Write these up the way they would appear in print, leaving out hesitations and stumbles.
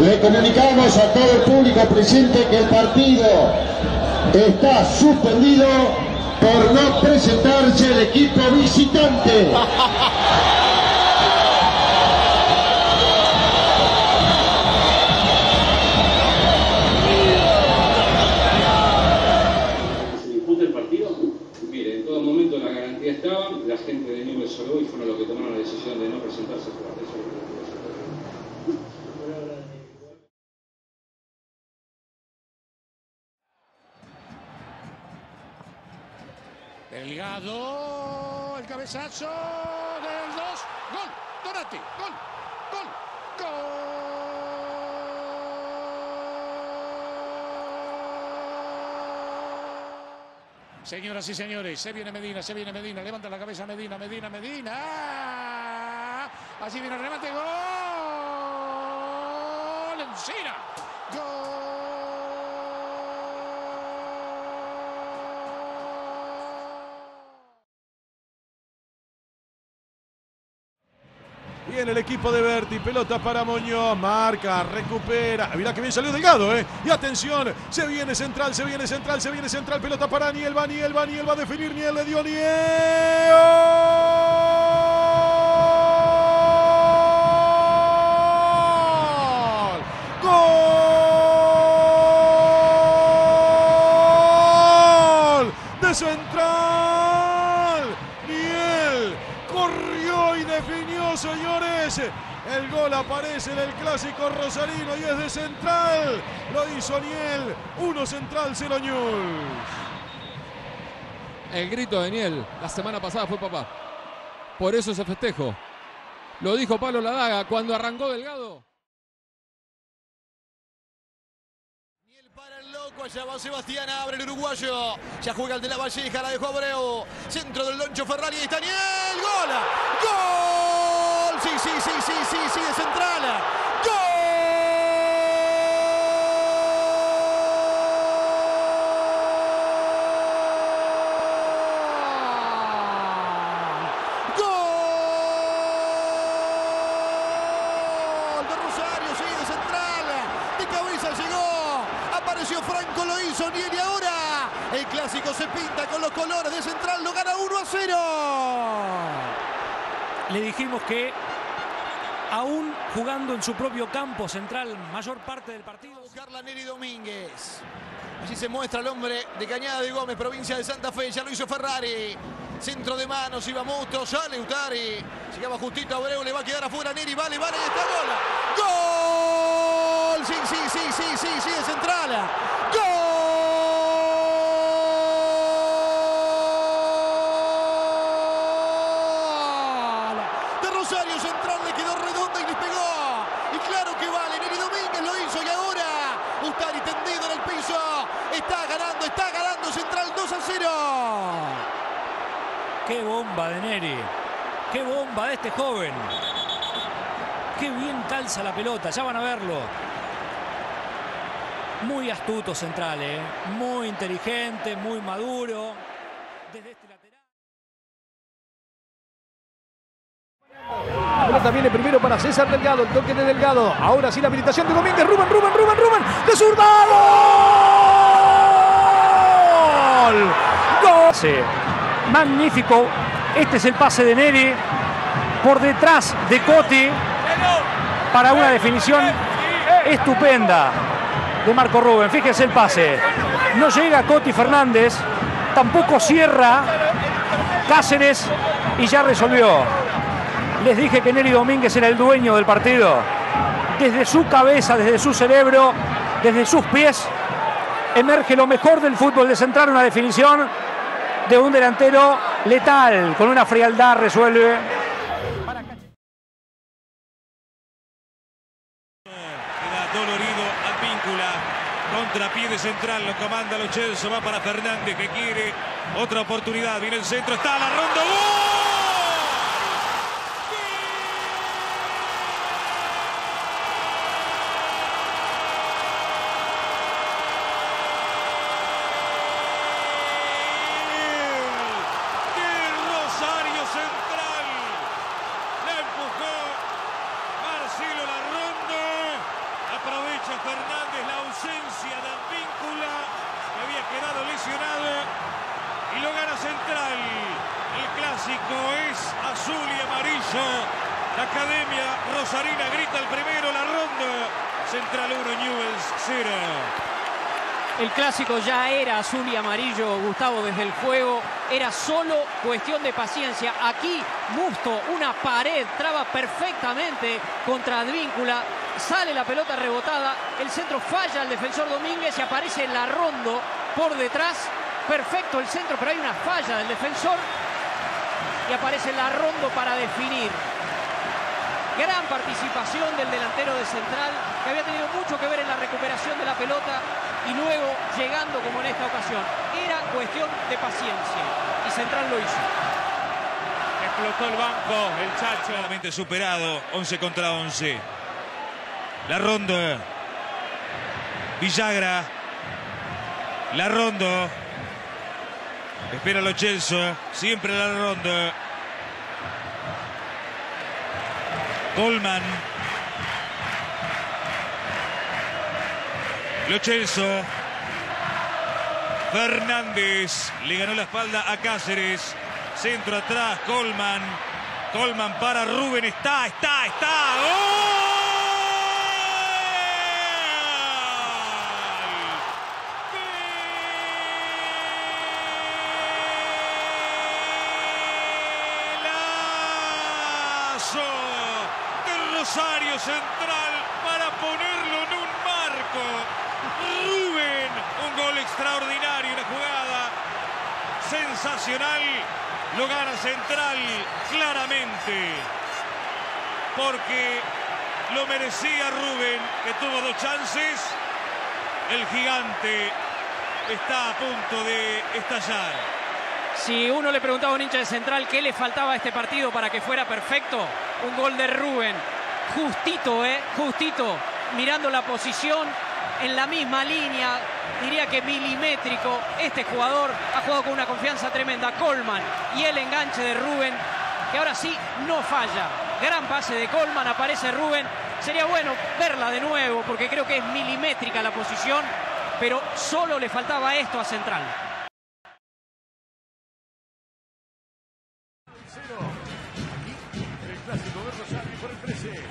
Le comunicamos a todo el público presente que el partido está suspendido por no presentarse el equipo visitante. ¿Se disputa el partido? Mire, en todo momento la garantía estaba, la gente de Newell's y fueron los que tomaron la decisión de no presentarse a jugar. Delgado, el cabezazo del 2, gol, Donati, gol, gol, gol. Señoras y señores, se viene Medina, levanta la cabeza Medina, Medina. Así viene el remate, gol, Encina, gol. Viene el equipo de Berti, pelota para Muñoz, marca, recupera. Mirá que bien salió Delgado, Y atención, se viene Central, pelota para Niel, va a definir, Niel le dio, Niel. ¡Gol! ¡Gol! De Central, Niel corrió y definió, señores. El gol aparece en el clásico rosarino y es de Central. Lo hizo Niel. 1 Central, 0 Newell's. El grito de Niel la semana pasada fue papá. Por eso se festejó. Lo dijo Pablo Ladaga cuando arrancó Delgado. Allá va Sebastián, abre el uruguayo. Ya juega el de la Valleja, la dejó Abreu. Centro del Loncho Ferrari, ahí está Niel. ¡Gol! ¡Gol! Sí, de Central. ¡Gol! ¡Gol! De Rosario, sí, de Central. De cabeza llegó. Apareció Franco, lo hizo Niel y ahora el clásico se pinta con los colores de Central, lo gana 1-0. Le dijimos que aún jugando en su propio campo Central, mayor parte del partido. Buscarla Neri Domínguez. Allí se muestra el hombre de Cañada de Gómez, provincia de Santa Fe, ya lo hizo Ferrari. Centro de manos, iba Musto, sale Utari. Llegaba justito a Abreu, le va a quedar afuera Neri, vale, está gol. ¡Gol! Sí, de Central. ¡Gol! De Rosario Central le quedó redonda y le pegó. Y claro que vale, Neri Domínguez lo hizo y ahora Ustari tendido en el piso. Está ganando Central 2-0. ¡Qué bomba de Neri! ¡Qué bomba de este joven! ¡Qué bien calza la pelota! Ya van a verlo. Muy astuto Central, muy inteligente, muy maduro. Desde este lateral. La pelota viene primero para César Delgado, el toque de Delgado. Ahora sí la habilitación de Domínguez, Rubén, de zurda. ¡Gol! ¡Gol! Sí. Magnífico, este es el pase de Neri por detrás de Coti para una definición estupenda de Marco Rubén. Fíjense el pase, no llega Coti Fernández, tampoco cierra Cáceres y ya resolvió. Les dije que Neri Domínguez era el dueño del partido, desde su cabeza, desde su cerebro, desde sus pies, emerge lo mejor del fútbol de Central, una definición de un delantero letal, con una frialdad resuelve. Contrapié de Central, lo comanda Lo Celso, va para Fernández que quiere otra oportunidad, viene el centro, está la ronda, ¡gol! Para clásico es azul y amarillo. La Academia Rosarina grita el primero, la ronda. Central 1, Newell's 0. El clásico ya era azul y amarillo, Gustavo, desde el juego. Era solo cuestión de paciencia. Aquí, Musto, una pared, traba perfectamente contra Advíncula. Sale la pelota rebotada, el centro falla al defensor Domínguez y aparece Larrondo por detrás. Perfecto el centro, pero hay una falla del defensor. Y aparece Larrondo para definir. Gran participación del delantero de Central, que había tenido mucho que ver en la recuperación de la pelota y luego llegando como en esta ocasión. Era cuestión de paciencia y Central lo hizo. Explotó el banco, el Chacho. Claramente superado, 11 contra 11. Larrondo. Villagra. Larrondo. Espera lo Chelsea, siempre Larrondo. Goldman. Lo Celso. Fernández. Le ganó la espalda a Cáceres. Centro atrás. Goldman. Goldman para Rubén. Está. ¡Golazo! De Rosario Central para ponerlo en un marco. Rubén, un gol extraordinario, una jugada sensacional, lo gana Central claramente, porque lo merecía Rubén, que tuvo dos chances. El gigante está a punto de estallar. Si uno le preguntaba a un hincha de Central qué le faltaba a este partido para que fuera perfecto, un gol de Rubén, justito, justito, mirando la posición. En la misma línea, diría que milimétrico, este jugador ha jugado con una confianza tremenda. Coleman y el enganche de Rubén, que ahora sí no falla. Gran pase de Coleman, aparece Rubén. Sería bueno verla de nuevo porque creo que es milimétrica la posición, pero solo le faltaba esto a Central. El clásico de Rosario por el 13.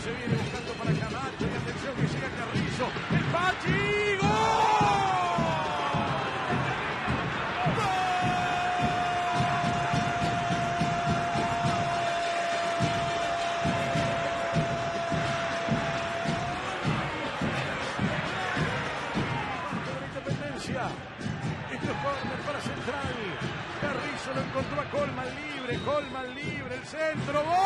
Se viene buscando para Camacho y atención que llega Carrizo. ¡El Pachi! ¡Gol! ¡Gol! Independencia. Esto es córner para Central. Carrizo lo encontró a Coleman libre, el centro. ¡Gol!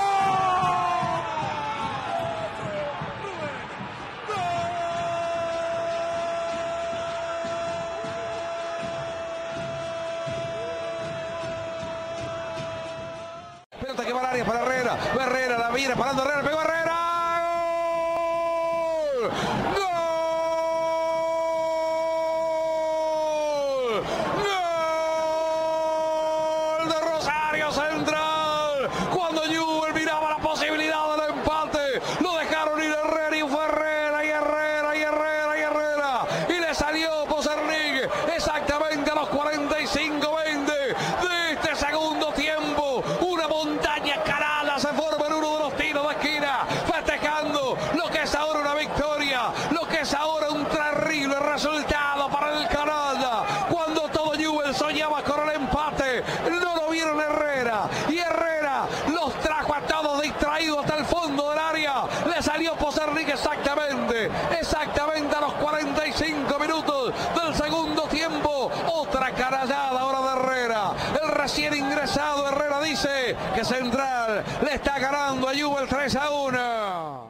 Que va al área para Herrera, va Herrera, la viene parando Herrera, pegó Herrera, ¡gol! ¡Gol! ¡Gol de Rosario Central! Cuando Newell miraba la posibilidad del empate, lo dejaron ir Herrera y fue Herrera y le salió Posernik exactamente a los 45-20 de este segundo tiempo. Montaña Carala se forma en uno de los tiros de esquina, festejando lo que es ahora una victoria, lo que es ahora un terrible resultado para el Canalla. Cuando todo Newell soñaba con el empate, no lo vieron Herrera, y Herrera los trajo a todos distraídos hasta el fondo del área. Le salió Posernik exactamente a los 45 minutos del segundo tiempo. Otra carallada ahora de Herrera. El recién ingresado Herrera dice que Central le está ganando a Newell's 3-1.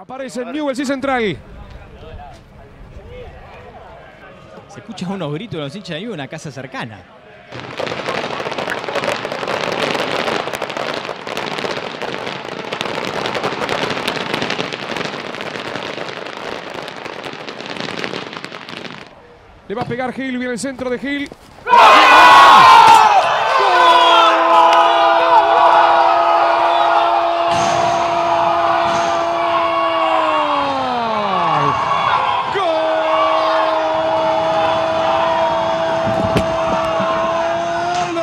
Aparece Newell's y Central. Se escuchan unos gritos de los hinchas de Newell's en una casa cercana. Le va a pegar Gil, viene el centro de Gil.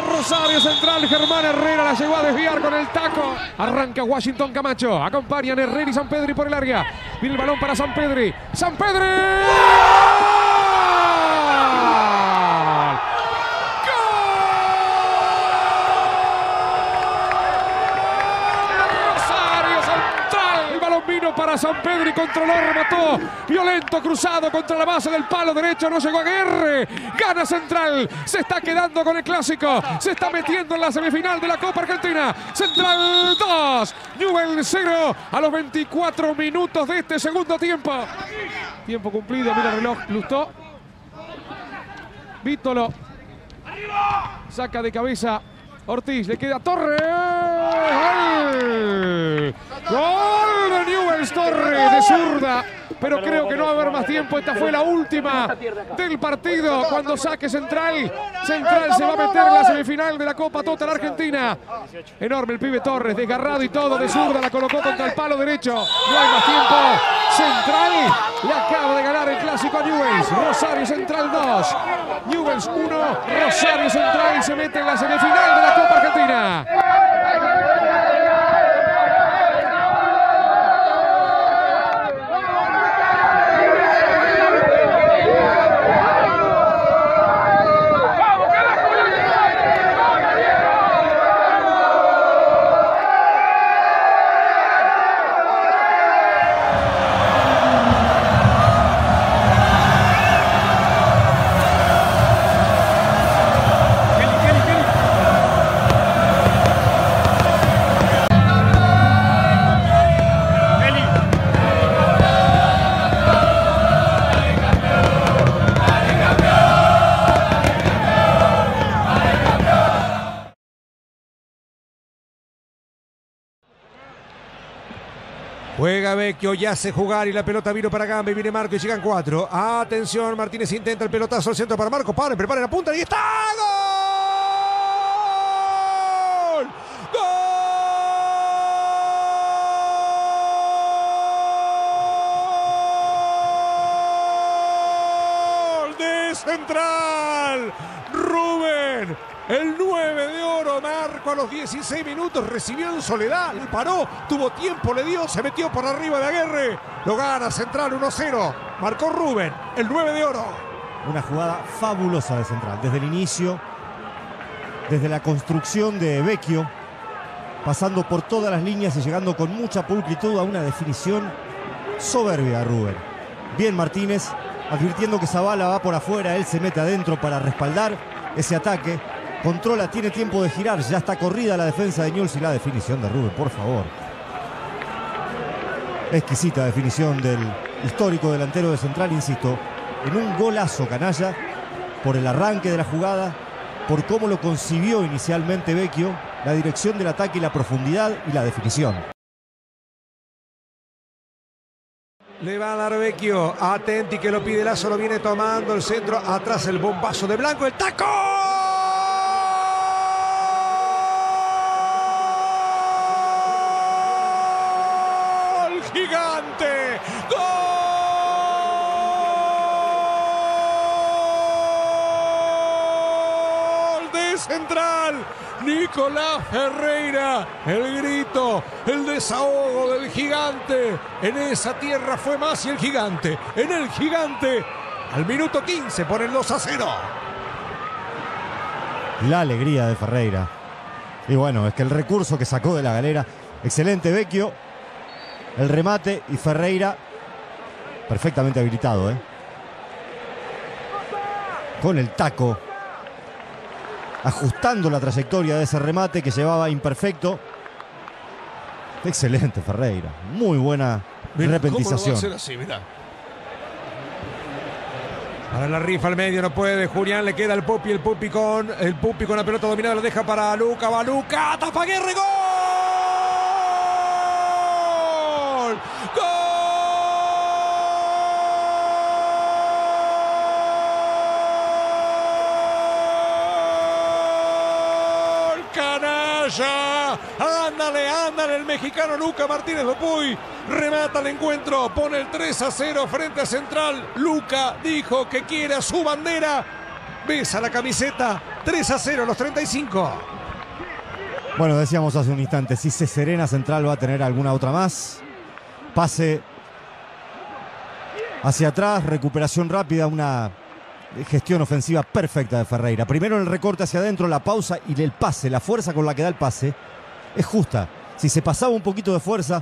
Rosario Central, Germán Herrera la llegó a desviar con el taco. Arranca Washington Camacho, acompañan Herrera y Sampedri por el área. Viene el balón para Sampedri. ¡Sampedri! ¡Gol! ¡Gol! Rosario Central. El balón vino para Sampedri, controló, remató. Violento cruzado contra la base del palo derecho, no llegó a Guerre. Gana Central, se está quedando con el clásico, se está metiendo en la semifinal de la Copa Argentina. Central 2, Newell's 0 a los 24 minutos de este segundo tiempo. Tiempo cumplido, mira el reloj, Lustó. Vítolo saca de cabeza Ortiz, le queda Torres. ¡Gol de Newell's! Torres de zurda. Pero creo que no va a haber más tiempo. Esta fue la última del partido. Cuando saque Central, Central se va a meter en la semifinal de la Copa Total Argentina. Enorme el pibe Torres, desgarrado y todo, de zurda la colocó contra el palo derecho. No hay más tiempo. Central le acaba de ganar el clásico a Newell's. Rosario Central 2, Newell's 1. Rosario Central se mete en la semifinal de la Copa Argentina. Juega Vecchio, ya hace jugar y la pelota vino para Gambe, viene Marco y llegan 4. Atención, Martínez intenta el pelotazo al centro para Marco, paren, preparen, apuntan y está. ¡Gol! ¡Gol! De Central, Rubén, el 9 de oro, Marco a los 16 minutos, recibió en soledad, le paró, tuvo tiempo, le dio, se metió por arriba de Aguerre, lo gana Central 1-0, marcó Rubén, el 9 de oro. Una jugada fabulosa de Central, desde el inicio, desde la construcción de Vecchio, pasando por todas las líneas y llegando con mucha pulcritud a una definición soberbia de Rubén. Bien Martínez, advirtiendo que Zavala va por afuera, él se mete adentro para respaldar ese ataque. Controla, tiene tiempo de girar, ya está corrida la defensa de Newell's y la definición de Rubén, por favor. Exquisita definición del histórico delantero de Central, insisto, en un golazo canalla, por el arranque de la jugada, por cómo lo concibió inicialmente Vecchio, la dirección del ataque y la profundidad y la definición. Le va a dar Vecchio, atenti que lo pide Lazo, lo viene tomando el centro, atrás el bombazo de Blanco, el taco. ¡Gigante! ¡Gol de Central! Nicolás Ferreira, el grito, el desahogo del gigante. En esa tierra fue más y el gigante, en el gigante, al minuto 15 por el 2-0. La alegría de Ferreira. Y bueno, es que el recurso que sacó de la galera, excelente Vecchio. El remate y Ferreira perfectamente habilitado, ¿eh? Con el taco, ajustando la trayectoria de ese remate que llevaba imperfecto. Excelente Ferreira. Muy buena repentización. ¿Cómo no va a ser así? Mirá. Ahora la rifa al medio, no puede. Julián, le queda el Pupi. El Pupi con la pelota dominada, lo deja para Luca. Va Luca. Tafaguerre. ¡Gol! ¡Gol! ¡Canalla! ¡Ándale, ándale! El mexicano Luca Martínez Lopuy remata el encuentro, pone el 3-0 frente a Central. Luca dijo que quiere a su bandera. Besa la camiseta, 3-0 a los 35. Bueno, decíamos hace un instante, si se serena Central va a tener alguna otra más. Pase hacia atrás, recuperación rápida, una gestión ofensiva perfecta de Ferreira. Primero el recorte hacia adentro, la pausa y el pase, la fuerza con la que da el pase es justa. Si se pasaba un poquito de fuerza,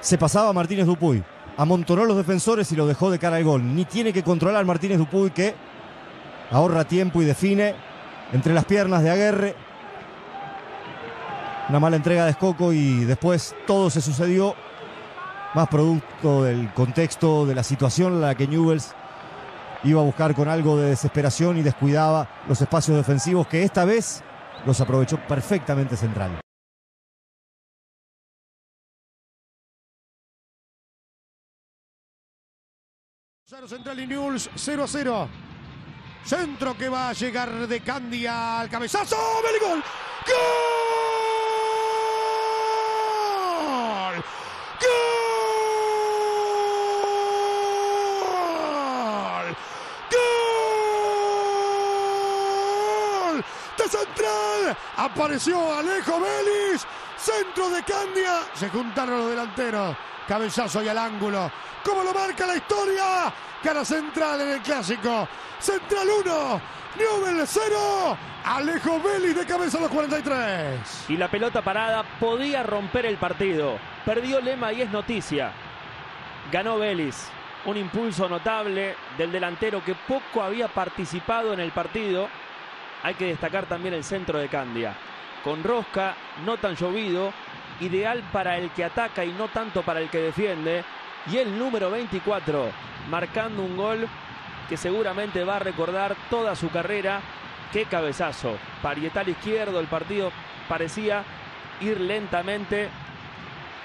se pasaba Martínez Dupuy. Amontonó los defensores y lo dejó de cara al gol. Ni tiene que controlar Martínez Dupuy, que ahorra tiempo y define entre las piernas de Aguerre. Una mala entrega de Escoco y después todo se sucedió, más producto del contexto, de la situación en la que Newell's iba a buscar con algo de desesperación y descuidaba los espacios defensivos, que esta vez los aprovechó perfectamente Central. Rosario Central y Newell's 0-0. Centro que va a llegar de Candia al cabezazo. ¡Gol! ¡Gol! Central, apareció Alejo Vélez, centro de Candia, se juntaron los delanteros, cabezazo y al ángulo, como lo marca la historia, cara Central en el clásico. Central 1, Newell's 0, Alejo Vélez de cabeza a los 43. Y la pelota parada podía romper el partido, perdió Lema y es noticia, ganó Vélez. Un impulso notable del delantero que poco había participado en el partido. Hay que destacar también el centro de Candia. Con rosca, no tan llovido, ideal para el que ataca y no tanto para el que defiende. Y el número 24, marcando un gol que seguramente va a recordar toda su carrera. ¡Qué cabezazo! Parietal izquierdo, el partido parecía ir lentamente,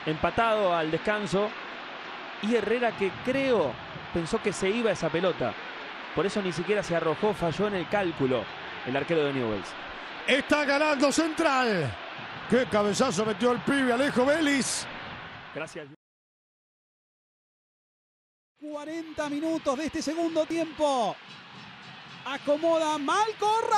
empatado al descanso. Y Herrera, que creo, pensó que se iba esa pelota. Por eso ni siquiera se arrojó, falló en el cálculo el arquero de Newell's. Está ganando Central. ¡Qué cabezazo metió el pibe Alejo Vélez! Gracias. 40 minutos de este segundo tiempo. Acomoda Malcorra.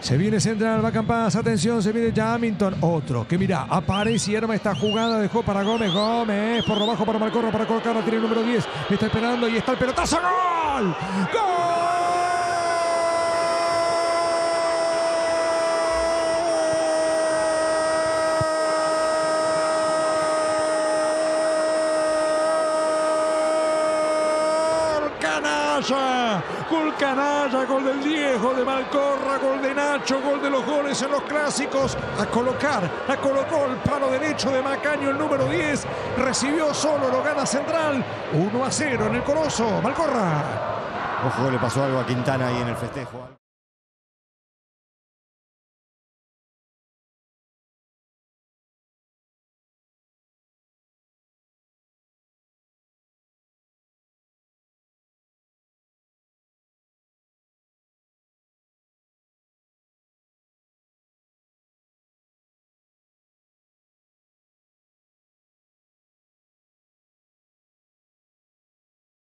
Se viene Central, va Campas, atención, se viene Hamilton, otro que mira, aparece y arma esta jugada, dejó para Gómez, Gómez, por lo bajo para Malcorra, para Corcarra, tiene el número 10, está esperando y está el pelotazo, ¡gol! ¡Gol! Gol canalla, gol del Diego, de Malcorra, gol de Nacho, gol de los goles en los clásicos. Colocó el palo derecho de Macaño, el número 10, recibió solo, lo gana Central, 1-0 en el Coloso, Malcorra. Ojo, le pasó algo a Quintana ahí en el festejo.